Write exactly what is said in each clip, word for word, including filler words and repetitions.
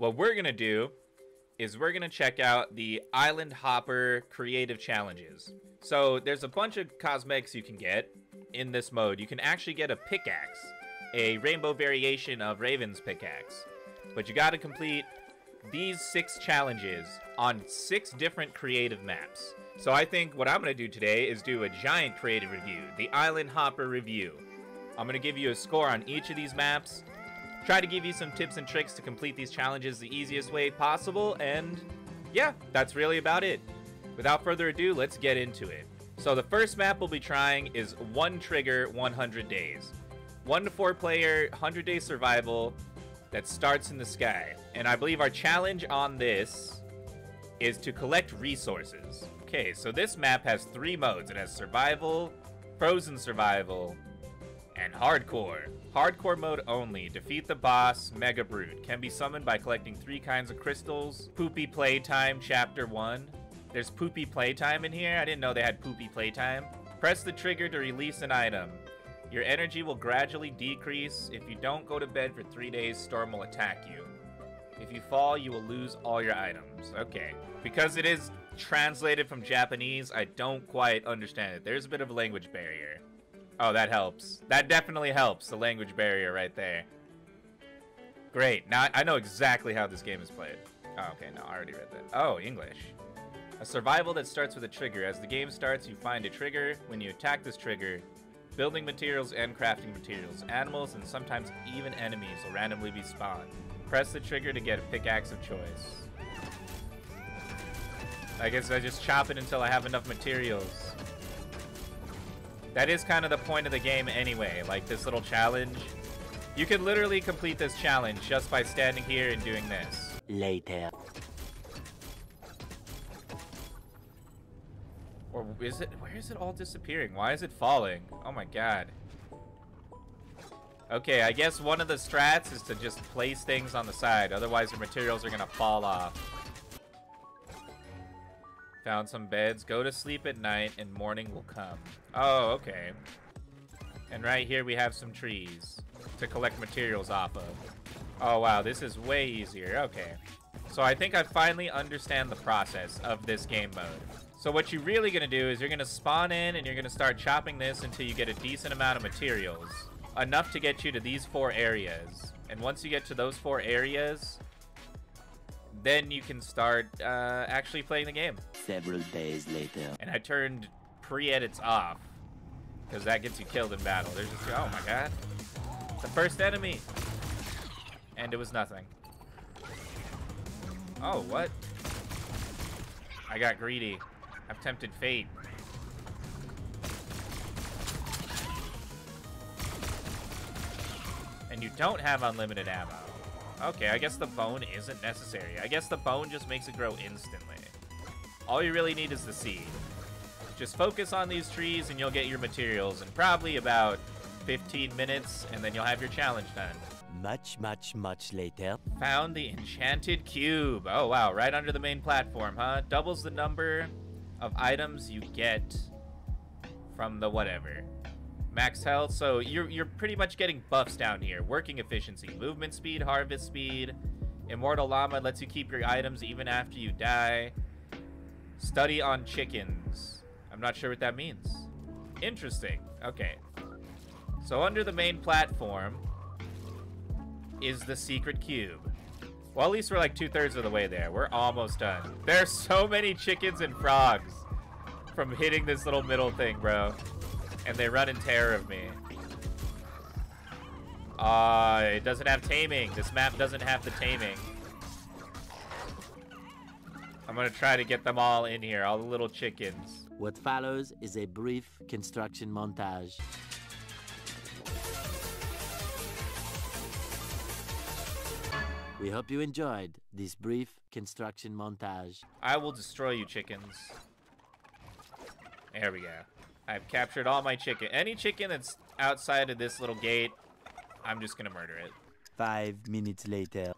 what we're going to do is we're going to check out the Island Hopper creative challenges. So there's a bunch of cosmetics you can get in this mode. You can actually get a pickaxe, a rainbow variation of Raven's pickaxe. But you got to complete these six challenges on six different creative maps. So I think what I'm going to do today is do a giant creative review, the Island Hopper review. I'm going to give you a score on each of these maps, try to give you some tips and tricks to complete these challenges the easiest way possible, and yeah, that's really about it. Without further ado, let's get into it. So the first map we'll be trying is One Trigger, one hundred days. One to four player, one hundred day survival that starts in the sky. And I believe our challenge on this is to collect resources. Okay, so this map has three modes. It has survival, frozen survival, and hardcore. Hardcore mode only. Defeat the boss, Mega Brute. Can be summoned by collecting three kinds of crystals. Poopy Playtime, Chapter one. There's Poopy Playtime in here. I didn't know they had Poopy Playtime. Press the trigger to release an item. Your energy will gradually decrease. If you don't go to bed for three days, Storm will attack you. If you fall, you will lose all your items. Okay. Because it is translated from Japanese, I don't quite understand it. There's a bit of a language barrier. Oh, that helps. That definitely helps, the language barrier right there. Great. Now I know exactly how this game is played. Oh, okay. No, I already read that. Oh, English. A survival that starts with a trigger. As the game starts, you find a trigger. When you attack this trigger, building materials and crafting materials, animals, and sometimes even enemies will randomly be spawned. Press the trigger to get a pickaxe of choice. I guess I just chop it until I have enough materials. That is kind of the point of the game anyway, like this little challenge. You could literally complete this challenge just by standing here and doing this. Later. Or is it, where is it all disappearing? Why is it falling? Oh my god. Okay, I guess one of the strats is to just place things on the side. Otherwise, your materials are gonna fall off. Found some beds. Go to sleep at night and morning will come. Oh, okay. And right here we have some trees to collect materials off of. Oh wow, this is way easier. Okay. So I think I finally understand the process of this game mode. So what you're really going to do is you're going to spawn in and you're going to start chopping this until you get a decent amount of materials. Enough to get you to these four areas. And once you get to those four areas, then you can start uh, actually playing the game. Several days later. And I turned pre-edits off because that gets you killed in battle. There's just, oh my god. The first enemy. And it was nothing. Oh, what? I got greedy. I've tempted fate. And you don't have unlimited ammo. Okay, I guess the bone isn't necessary. I guess the bone just makes it grow instantly. All you really need is the seed. Just focus on these trees and you'll get your materials in probably about fifteen minutes, and then you'll have your challenge done. Much, much, much later. Found the enchanted cube. Oh, wow. Right under the main platform, huh? Doubles the number of items you get from the whatever. Max health. So you're, you're pretty much getting buffs down here. Working efficiency, movement speed, harvest speed. Immortal Llama lets you keep your items even after you die. Study on chickens. I'm not sure what that means. Interesting. Okay. So under the main platform is the secret cube. Well, at least we're like two-thirds of the way there. We're almost done. There's so many chickens and frogs from hitting this little middle thing, bro. And they run in terror of me. Uh, it doesn't have taming. This map doesn't have the taming. I'm gonna try to get them all in here, all the little chickens. What follows is a brief construction montage. We hope you enjoyed this brief construction montage. I will destroy you, chickens. There we go. I've captured all my chicken. Any chicken that's outside of this little gate, I'm just gonna murder it. Five minutes later.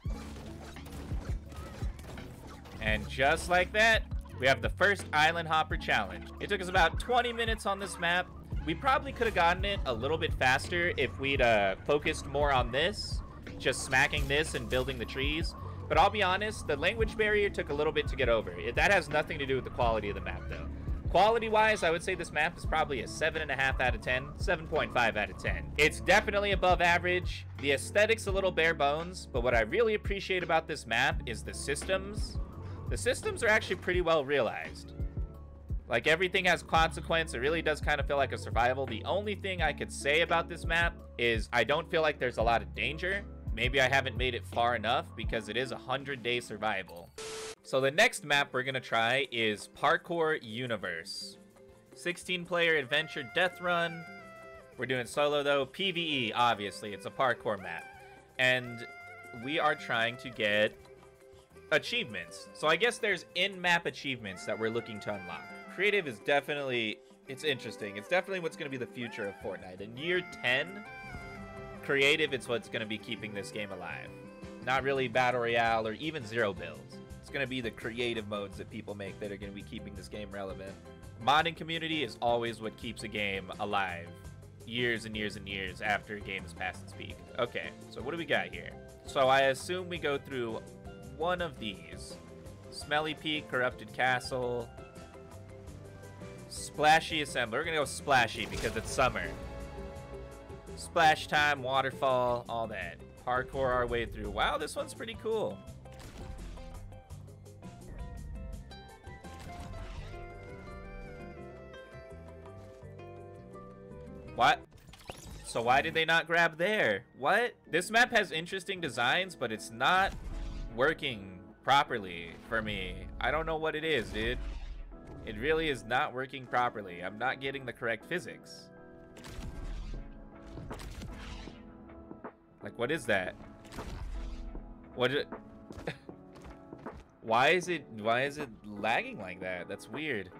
And just like that, we have the first Island Hopper challenge. It took us about twenty minutes on this map. We probably could have gotten it a little bit faster if we'd uh, focused more on this. Just smacking this and building the trees, But I'll be honest, the language barrier took a little bit to get over. That has nothing to do with the quality of the map, though. Quality-wise, I would say this map is probably a seven point five out of ten, seven point five out of ten. It's definitely above average. The aesthetic's a little bare bones, but what I really appreciate about this map is the systems. The systems are actually pretty well realized. Like, everything has consequence. It really does kind of feel like a survival. The only thing I could say about this map is I don't feel like there's a lot of danger. Maybe I haven't made it far enough because it is a hundred day survival. So the next map we're going to try is Parkour Universe. sixteen player adventure death run. We're doing solo though. PvE, obviously. It's a parkour map. And we are trying to get achievements. So I guess there's in-map achievements that we're looking to unlock. Creative is definitely... It's interesting. It's definitely what's going to be the future of Fortnite. In year ten, creative is what's going to be keeping this game alive. Not really Battle Royale or even Zero Builds. It's going to be the creative modes that people make that are going to be keeping this game relevant. Modding community is always what keeps a game alive years and years and years after a game has passed its peak. Okay, so what do we got here? So I assume we go through one of these. Smelly Peak, Corrupted Castle, Splashy Assembly. We're going to go Splashy because it's summer. Splash Time, Waterfall, all that. Parkour our way through. Wow, this one's pretty cool. What? So why did they not grab there? What? This map has interesting designs, but it's not working properly for me. I don't know what it is, dude. It really is not working properly. I'm not getting the correct physics. Like, what is that? What? Did... why is it? Why is it lagging like that? That's weird.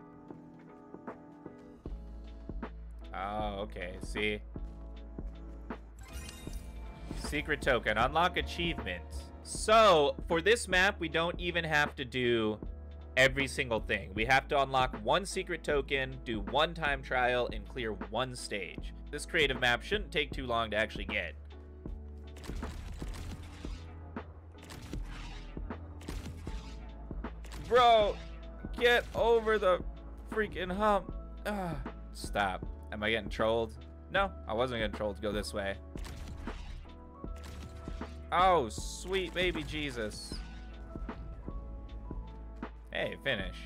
Oh, okay. See? Secret token. Unlock achievement. So, for this map, we don't even have to do every single thing. We have to unlock one secret token, do one time trial, and clear one stage. This creative map shouldn't take too long to actually get. Bro, get over the freaking hump. Ugh. Stop. Am I getting trolled? No, I wasn't getting trolled to go this way. Oh, sweet baby Jesus. Hey, finish.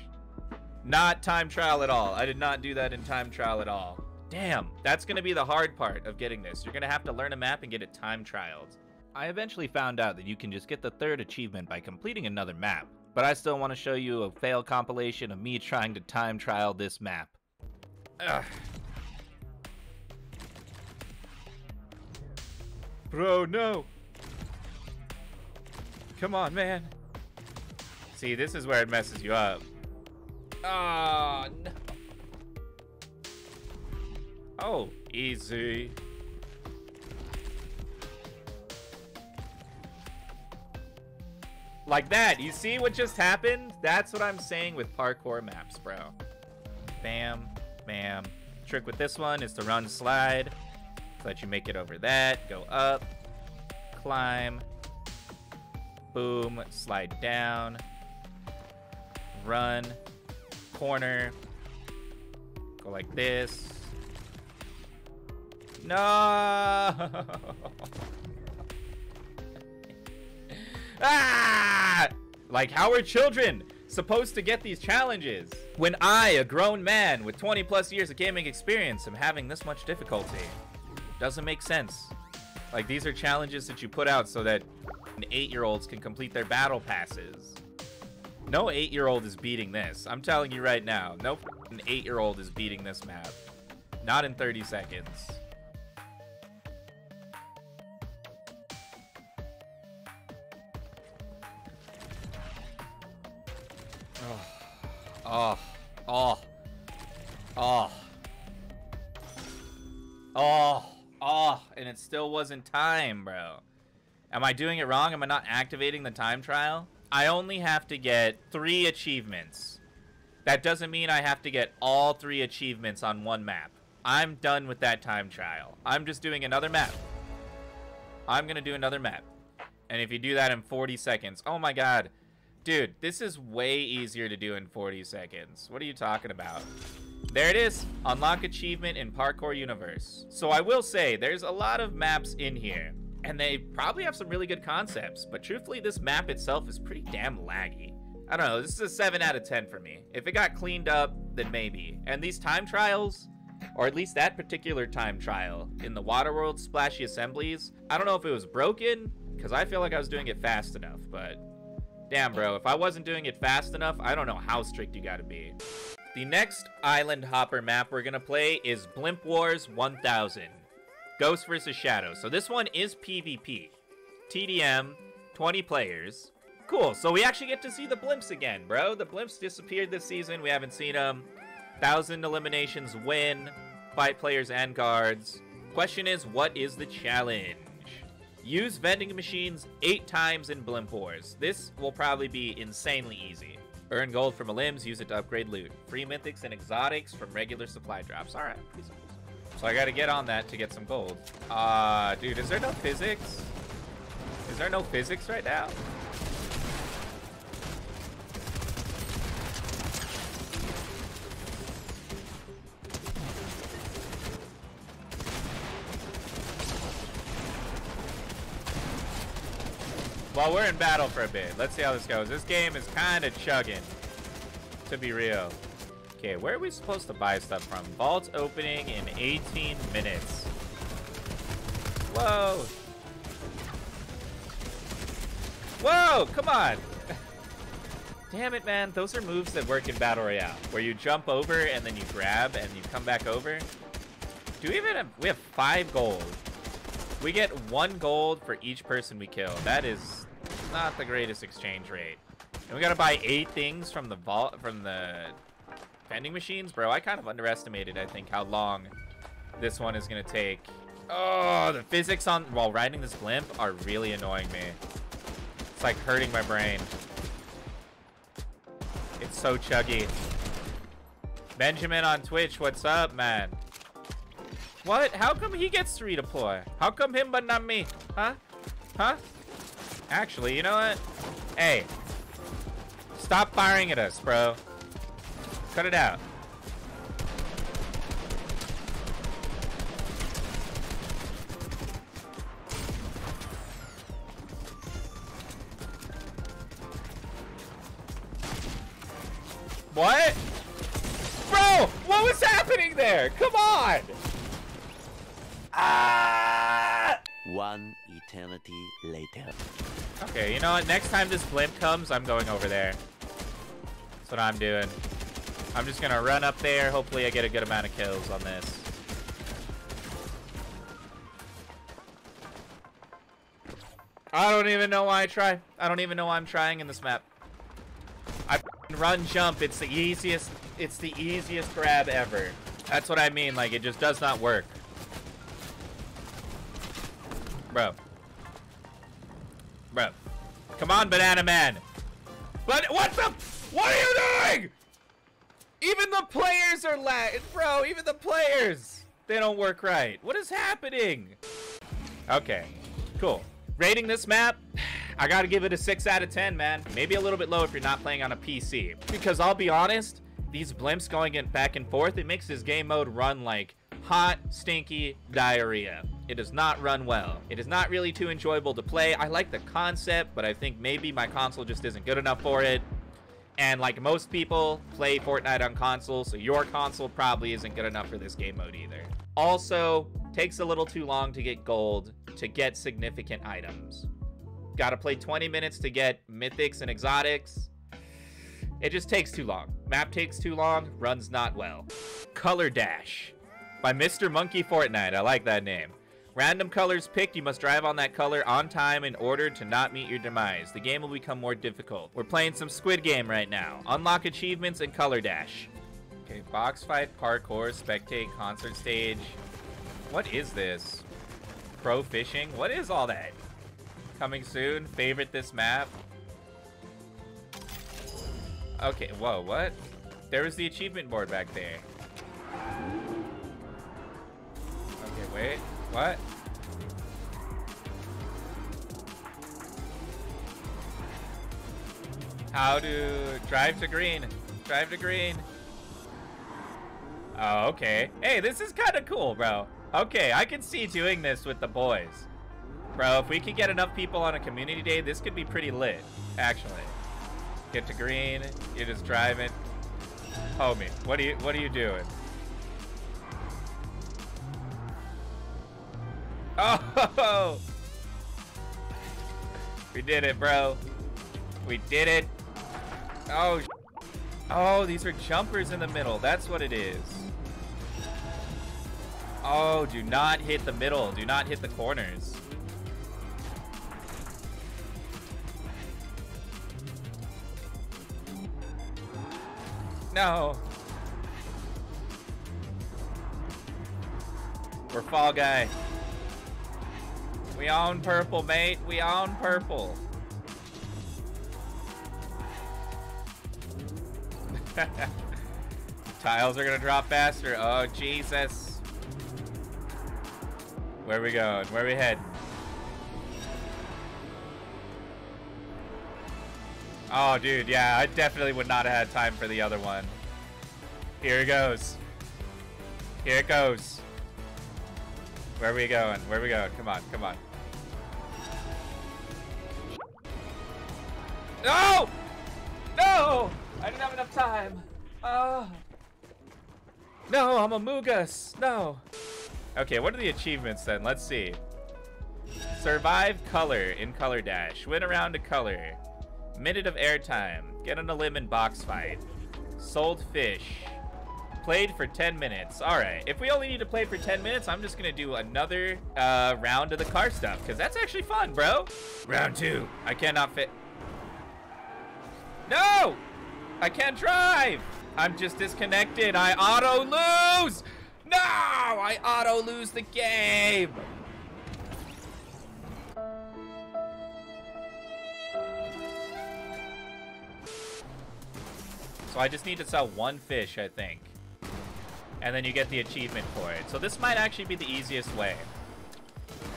Not time trial at all. I did not do that in time trial at all. Damn, that's going to be the hard part of getting this. You're going to have to learn a map and get it time trialed. I eventually found out that you can just get the third achievement by completing another map, but I still want to show you a fail compilation of me trying to time trial this map. Ugh. Bro, no. Come on, man. See, this is where it messes you up. Oh, no. Oh, easy. Like that. You see what just happened? That's what I'm saying with parkour maps, bro. Bam. Bam. Trick with this one is to run slide. Let you make it over that. Go up. Climb. Boom. Slide down. Run. Corner. Go like this. No. Ah! Like, how are children supposed to get these challenges? When I, a grown man with twenty plus years of gaming experience, am having this much difficulty. Doesn't make sense. Like, these are challenges that you put out so that eight year olds can complete their battle passes. No eight year old is beating this. I'm telling you right now. No eight year old is beating this map. Not in thirty seconds. Oh, oh, oh, oh, oh, and it still wasn't time, bro. Am I doing it wrong? Am I not activating the time trial? I only have to get three achievements. That doesn't mean I have to get all three achievements on one map. I'm done with that time trial. I'm just doing another map. I'm gonna do another map. And if you do that in forty seconds, oh my god. Dude, this is way easier to do in forty seconds. What are you talking about? There it is. Unlock achievement in Parkour Universe. So I will say, there's a lot of maps in here. And they probably have some really good concepts. But truthfully, this map itself is pretty damn laggy. I don't know, this is a seven out of ten for me. If it got cleaned up, then maybe. And these time trials, or at least that particular time trial in the Waterworld Splashy Assemblies, I don't know if it was broken, because I feel like I was doing it fast enough, but damn, bro, if I wasn't doing it fast enough, I don't know how strict you gotta be. The next Island Hopper map we're gonna play is Blimp Wars one thousand. Ghosts versus Shadows. So this one is PvP. T D M, twenty players. Cool, so we actually get to see the blimps again, bro. The blimps disappeared this season. We haven't seen them. Thousand eliminations win. Fight players and guards. Question is, what is the challenge? Use vending machines eight times in Blimp Wars. This will probably be insanely easy. Earn gold from limbs. Use it to upgrade loot. Free mythics and exotics from regular supply drops. All right, pretty simple. So I gotta get on that to get some gold. Uh, dude, is there no physics? Is there no physics right now? Well, we're in battle for a bit. Let's see how this goes. This game is kind of chugging, to be real. Okay, where are we supposed to buy stuff from? Vault opening in eighteen minutes. Whoa. Whoa, come on. Damn it, man. Those are moves that work in Battle Royale, where you jump over and then you grab and you come back over. Do we even have, we have five gold. We get one gold for each person we kill. That is not the greatest exchange rate. And we gotta buy eight things from the vault, from the vending machines, bro. I kind of underestimated, I think, how long this one is gonna take. Oh, the physics on while riding this blimp are really annoying me. It's like hurting my brain. It's so chuggy. Benjamin on Twitch, what's up, man? What? How come he gets to redeploy? How come him but not me? Huh? Huh? Actually, you know what? Hey. Stop firing at us, bro. Cut it out. What? Bro, what was happening there? Come on! Ah! One eternity later. Okay, you know what? Next time this blimp comes, I'm going over there. That's what I'm doing. I'm just gonna run up there. Hopefully I get a good amount of kills on this. I don't even know why I try. I don't even know why I'm trying in this map. I run jump. It's the easiest. It's the easiest grab ever. That's what I mean. Like, it just does not work. Bro. Bro. Come on, Banana Man. But what the? What are you doing? Even the players are lag. Bro, even the players. They don't work right. What is happening? Okay. Cool. Rating this map, I gotta give it a six out of ten, man. Maybe a little bit low if you're not playing on a P C. Because I'll be honest, these blimps going in back and forth, it makes this game mode run like hot, stinky diarrhea. It does not run well. It is not really too enjoyable to play. I like the concept, but I think maybe my console just isn't good enough for it. And like most people, play Fortnite on console, so your console probably isn't good enough for this game mode either. Also, takes a little too long to get gold to get significant items. Gotta play twenty minutes to get mythics and exotics. It just takes too long. Map takes too long, runs not well. Color Dash by Mister Monkey Fortnite. I like that name. Random colors picked, you must drive on that color on time in order to not meet your demise. The game will become more difficult. We're playing some Squid Game right now. Unlock achievements and Color Dash. Okay, box fight, parkour, spectate, concert stage. What is this? Pro fishing? What is all that? Coming soon, favorite this map. Okay, whoa, what? There was the achievement board back there. Okay, wait. What? how to drive to green. Drive to green. Oh, okay. Hey, this is kind of cool, bro. Okay, I can see doing this with the boys. Bro, if we could get enough people on a community day, this could be pretty lit, actually. Get to green, you just drive it. Homie, what are you, what are you doing? Oh! We did it, bro. We did it. Oh, oh, these are jumpers in the middle. That's what it is. Oh, do not hit the middle. Do not hit the corners. No. We're Fall Guy. We own purple, mate. We own purple. Tiles are gonna drop faster. Oh, Jesus. Where we going? Where we heading? Oh, dude, yeah, I definitely would not have had time for the other one. Here it goes. Here it goes. Where are we going? Where are we going? Come on, come on. No! No! I didn't have enough time. Oh. No, I'm a Moogus. No. Okay, what are the achievements then? Let's see. Survive color in Color Dash. Win around to color. Minute of airtime. Get on a limb in box fight. Sold fish. Played for ten minutes. All right. If we only need to play for ten minutes, I'm just going to do another uh, round of the car stuff because that's actually fun, bro. Round two. I cannot fit. No! I can't drive. I'm just disconnected. I auto lose. No! I auto lose the game. So I just need to sell one fish, I think. And then you get the achievement for it. So this might actually be the easiest way.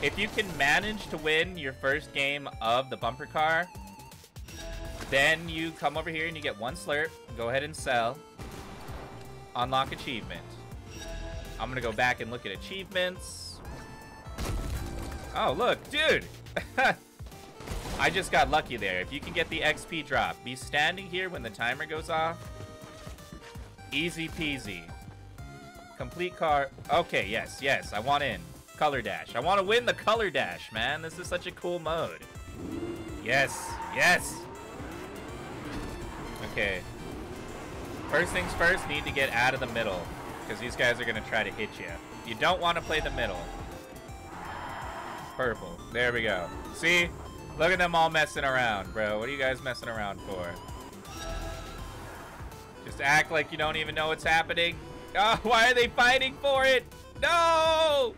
If you can manage to win your first game of the bumper car, then you come over here and you get one slurp. Go ahead and sell. Unlock achievement. I'm gonna go back and look at achievements. Oh, look, dude. I just got lucky there. If you can get the X P drop, be standing here when the timer goes off. Easy peasy. Complete car. Okay, yes, yes. I want in. Color Dash. I want to win the Color Dash, man. This is such a cool mode. Yes, yes. Okay. First things first, need to get out of the middle because these guys are going to try to hit you. You don't want to play the middle. Purple. There we go. See? Look at them all messing around, bro. What are you guys messing around for? Just act like you don't even know what's happening. Oh, why are they fighting for it? No!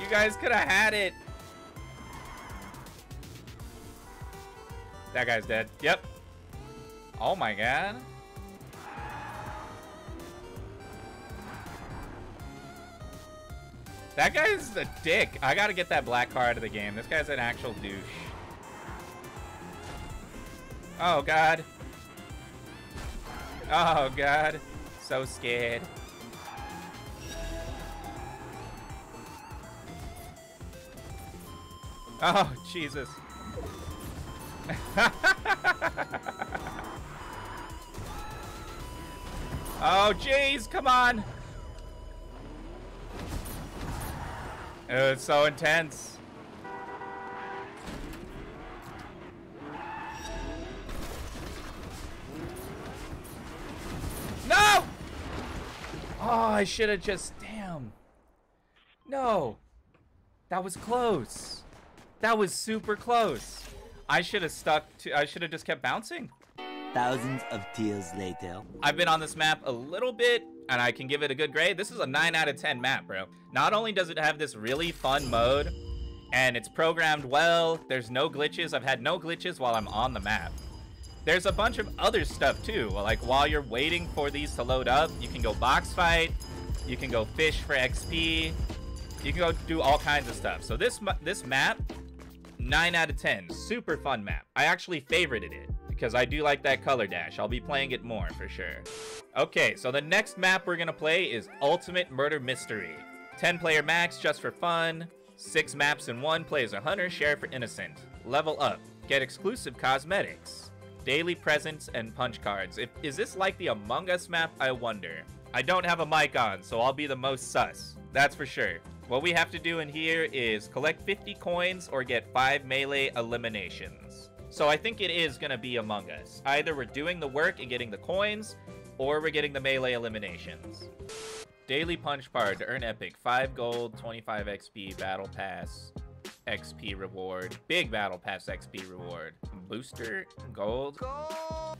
You guys could have had it. That guy's dead. Yep. Oh my god. That guy's a dick. I gotta get that black car out of the game. This guy's an actual douche. Oh, God. Oh, God. So scared. Oh, Jesus. Oh, jeez. Come on. It was so intense. No! Oh, I should have just, damn. No. That was close. That was super close. I should have stuck to, I should have just kept bouncing. Thousands of tears later. I've been on this map a little bit, and I can give it a good grade. This is a nine out of ten map, bro. Not only does it have this really fun mode, and it's programmed well, there's no glitches. I've had no glitches while I'm on the map. There's a bunch of other stuff too, like while you're waiting for these to load up, you can go box fight, you can go fish for X P, you can go do all kinds of stuff. So this, this map, nine out of ten, super fun map. I actually favorited it. because I do like that Color Dash. I'll be playing it more for sure. Okay, so the next map we're gonna play is Ultimate Murder Mystery. ten player max just for fun. Six maps in one, play as a hunter, sheriff, or innocent. Level up, get exclusive cosmetics, daily presents, and punch cards. If, is this like the Among Us map, I wonder? I don't have a mic on, so I'll be the most sus. That's for sure. What we have to do in here is collect fifty coins or get five melee eliminations. So I think it is gonna be Among Us. Either we're doing the work and getting the coins, or we're getting the melee eliminations. Daily punch card to earn epic. five gold, twenty-five X P, battle pass, X P reward. Big battle pass X P reward. Booster, gold.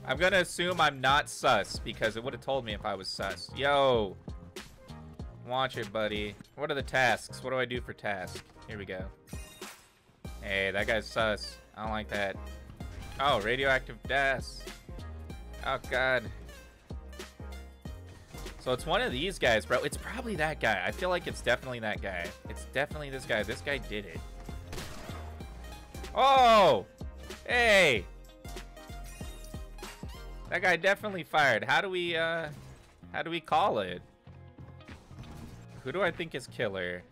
I'm gonna assume I'm not sus because it would have told me if I was sus. Yo. Watch it, buddy. What are the tasks? What do I do for tasks? Here we go. Hey, that guy's sus. I don't like that. Oh, radioactive gas. Oh, God. So it's one of these guys, bro. It's probably that guy. I feel like it's definitely that guy. It's definitely this guy. This guy did it. Oh! Hey! That guy definitely fired. How do we, uh... How do we call it? Who do I think is killer?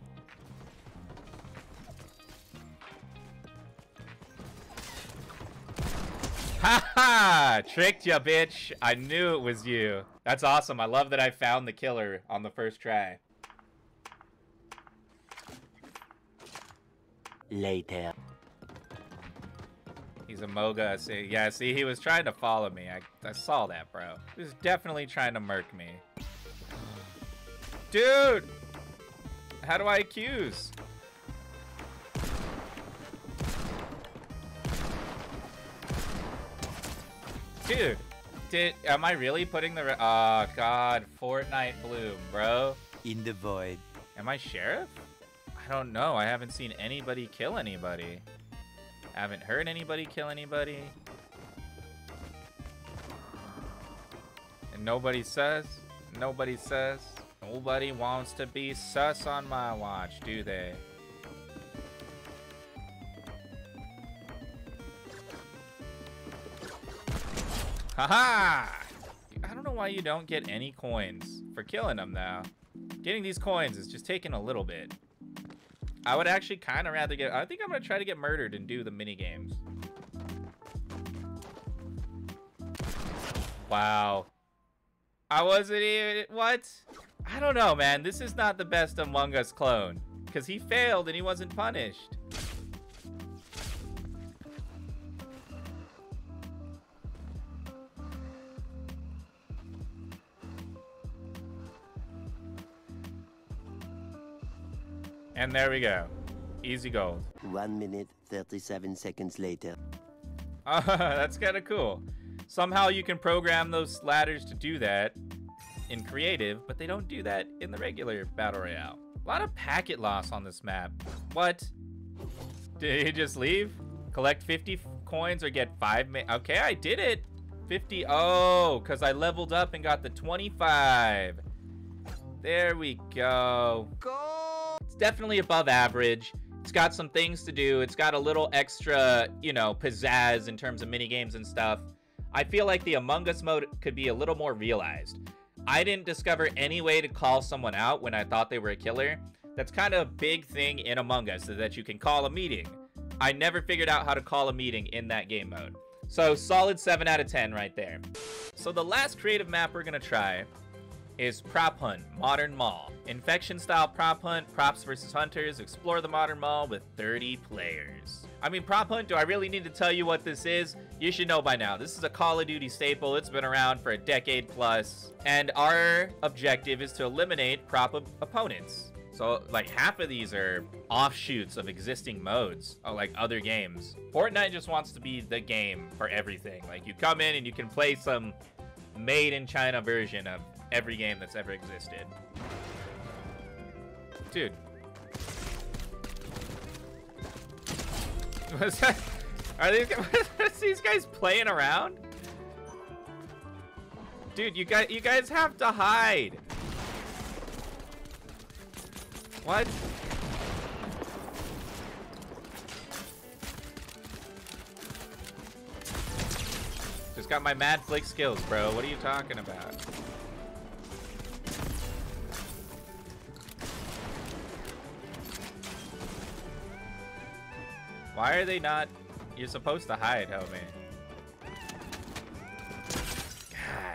Ha ha! Tricked ya, bitch. I knew it was you. That's awesome. I love that I found the killer on the first try. Later. He's a moga. See, yeah, see, he was trying to follow me. I, I saw that, bro. He was definitely trying to murk me. Dude! How do I accuse? Dude, did am I really putting the? Re oh God, Fortnite Bloom, bro. In the void. Am I sheriff? I don't know. I haven't seen anybody kill anybody. I haven't heard anybody kill anybody. And nobody says. Nobody says. Nobody wants to be sus on my watch, do they? Haha! I don't know why you don't get any coins for killing them, though. Getting these coins is just taking a little bit. I would actually kind of rather get... I think I'm going to try to get murdered and do the minigames. Wow. I wasn't even... What? I don't know, man. This is not the best Among Us clone. Because he failed and he wasn't punished. And there we go. Easy gold. one minute, thirty-seven seconds later. Uh, that's kind of cool. Somehow you can program those ladders to do that in creative, but they don't do that in the regular battle royale. A lot of packet loss on this map. What? Did he just leave? Collect fifty coins or get five ma- Okay, I did it. fifty. Oh, because I leveled up and got the twenty-five. There we go. Go! It's definitely above average. It's got some things to do. It's got a little extra, you know, pizzazz in terms of minigames and stuff. I feel like the Among Us mode could be a little more realized. I didn't discover any way to call someone out when I thought they were a killer. That's kind of a big thing in Among Us, is that you can call a meeting. I never figured out how to call a meeting in that game mode. So solid seven out of ten right there. So the last creative map we're gonna try is Prop Hunt, Modern Mall. Infection style prop hunt, props versus hunters, explore the Modern Mall with thirty players. I mean, Prop Hunt, do I really need to tell you what this is? You should know by now. This is a Call of Duty staple. It's been around for a decade plus. And our objective is to eliminate prop op opponents. So like half of these are offshoots of existing modes, or like other games. Fortnite just wants to be the game for everything. Like you come in and you can play some made in China version of every game that's ever existed. Dude. Was that, are these, these guys playing around? Dude, you guys, you guys have to hide. What? just got my mad flick skills, bro. What are you talking about? Why are they not? You're supposed to hide, homie.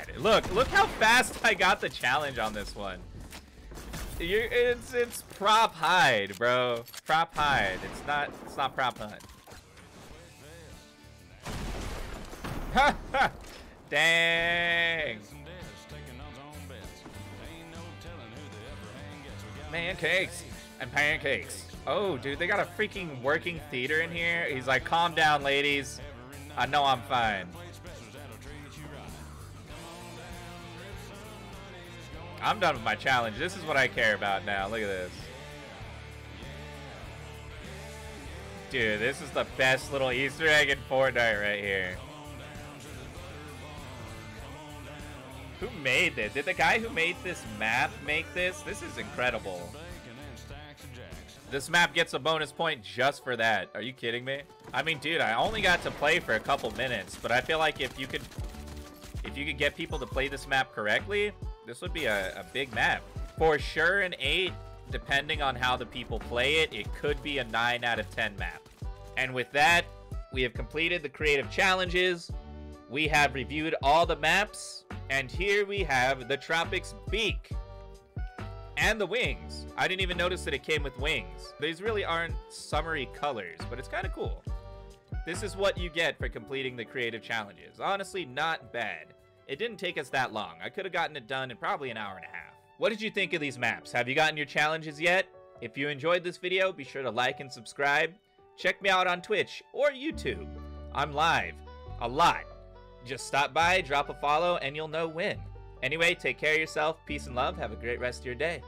God, look, look how fast I got the challenge on this one. You're, it's it's prop hide, bro. Prop hide. It's not it's not prop hunt. Dang. Man cakes and pancakes. Oh, dude, they got a freaking working theater in here. He's like, calm down, ladies. I know I'm fine. I'm done with my challenge. This is what I care about now. Look at this. Dude, this is the best little Easter egg in Fortnite right here. Who made this? Did the guy who made this map make this? This is incredible. This map gets a bonus point just for that. Are you kidding me? I mean, dude, I only got to play for a couple minutes, but I feel like if you could, if you could get people to play this map correctly, this would be a, a big map. For sure an eight, depending on how the people play it, it could be a nine out of ten map. And with that, we have completed the creative challenges. We have reviewed all the maps. And here we have the Tropics Beak and the wings. I didn't even notice that it came with wings. These really aren't summery colors, but it's kind of cool. This is what you get for completing the creative challenges. Honestly, not bad. It didn't take us that long. I could have gotten it done in probably an hour and a half. What did you think of these maps? Have you gotten your challenges yet? If you enjoyed this video, be sure to like and subscribe. Check me out on Twitch or YouTube. I'm live a lot. Just stop by, drop a follow, and you'll know when. Anyway, take care of yourself. Peace and love. Have a great rest of your day.